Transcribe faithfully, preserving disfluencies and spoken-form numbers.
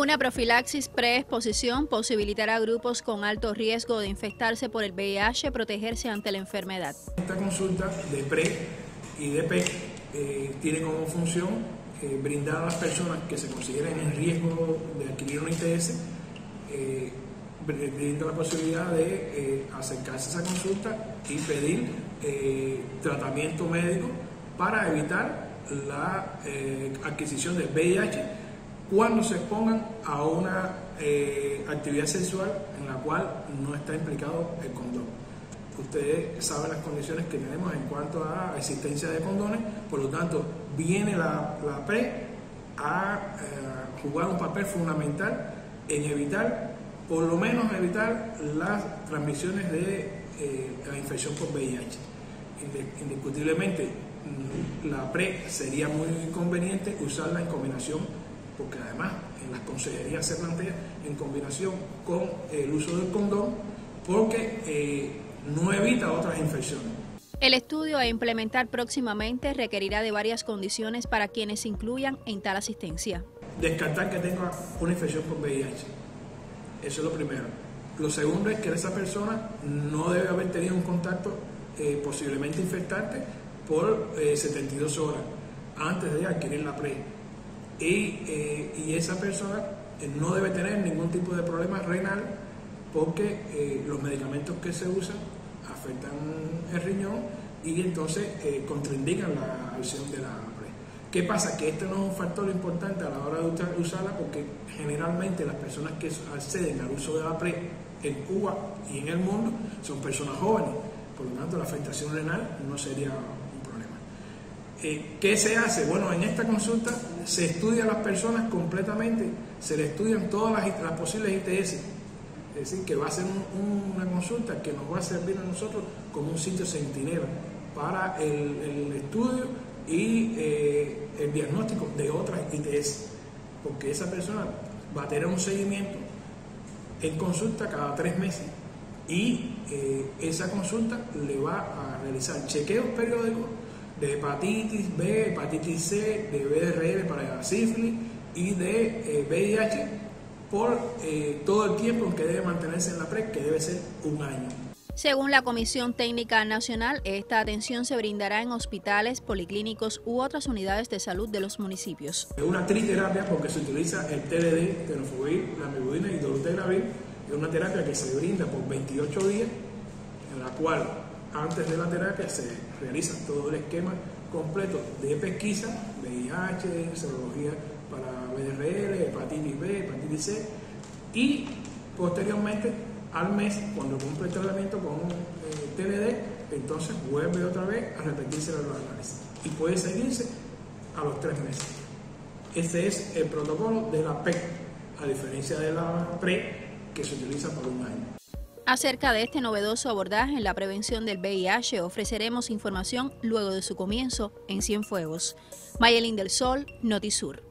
Una profilaxis preexposición posibilitará a grupos con alto riesgo de infectarse por el V I H protegerse ante la enfermedad. Esta consulta de PrEP y de PEC eh, tiene como función eh, brindar a las personas que se consideren en riesgo de adquirir un I T S, eh, brinda la posibilidad de eh, acercarse a esa consulta y pedir eh, tratamiento médico para evitar la eh, adquisición del V I H cuando se expongan a una eh, actividad sexual en la cual no está implicado el condón. Ustedes saben las condiciones que tenemos en cuanto a existencia de condones, por lo tanto viene la, la PrEP a eh, jugar un papel fundamental en evitar, por lo menos evitar, las transmisiones de eh, la infección por V I H. Indiscutiblemente, la PrEP sería muy conveniente usarla en combinación, porque además en las consejerías se plantea en combinación con el uso del condón, porque eh, no evita otras infecciones. El estudio a implementar próximamente requerirá de varias condiciones para quienes incluyan en tal asistencia. Descartar que tenga una infección por V I H. Eso es lo primero. Lo segundo es que esa persona no debe haber tenido un contacto eh, posiblemente infectante por eh, setenta y dos horas antes de adquirir la PrEP. Y, eh, y esa persona eh, no debe tener ningún tipo de problema renal, porque eh, los medicamentos que se usan afectan el riñón y entonces eh, contraindican la acción de la PrEP. ¿Qué pasa? Que este no es un factor importante a la hora de usarla, porque generalmente las personas que acceden al uso de la PrEP en Cuba y en el mundo son personas jóvenes, por lo tanto la afectación renal no sería un problema. Eh, ¿Qué se hace? Bueno, en esta consulta se estudian las personas completamente, se le estudian todas las, las posibles I T S, es decir, que va a ser un, un, una consulta que nos va a servir a nosotros como un sitio centinela para el, el estudio y eh, el diagnóstico de otras I T S, porque esa persona va a tener un seguimiento en consulta cada tres meses y eh, esa consulta le va a realizar chequeos periódicos de hepatitis B, hepatitis C, de V D R L para sífilis y de eh, V I H por eh, todo el tiempo en que debe mantenerse en la PrEP, que debe ser un año. Según la Comisión Técnica Nacional, esta atención se brindará en hospitales, policlínicos u otras unidades de salud de los municipios. Es una triterapia porque se utiliza el T D D, tenofovir, lamivudina y dolutegravir. Es una terapia que se brinda por veintiocho días, en la cual antes de la terapia se realiza todo el esquema completo de pesquisa, V I H, serología para V D R L, hepatitis B, hepatitis C, y posteriormente, al mes, cuando cumple el tratamiento con un eh, T V D, entonces vuelve otra vez a repetirse los análisis y puede seguirse a los tres meses. Este es el protocolo de la PEC, a diferencia de la PrEP, que se utiliza por un año. Acerca de este novedoso abordaje en la prevención del V I H ofreceremos información luego de su comienzo en Cienfuegos. Mayelín del Sol, Notisur.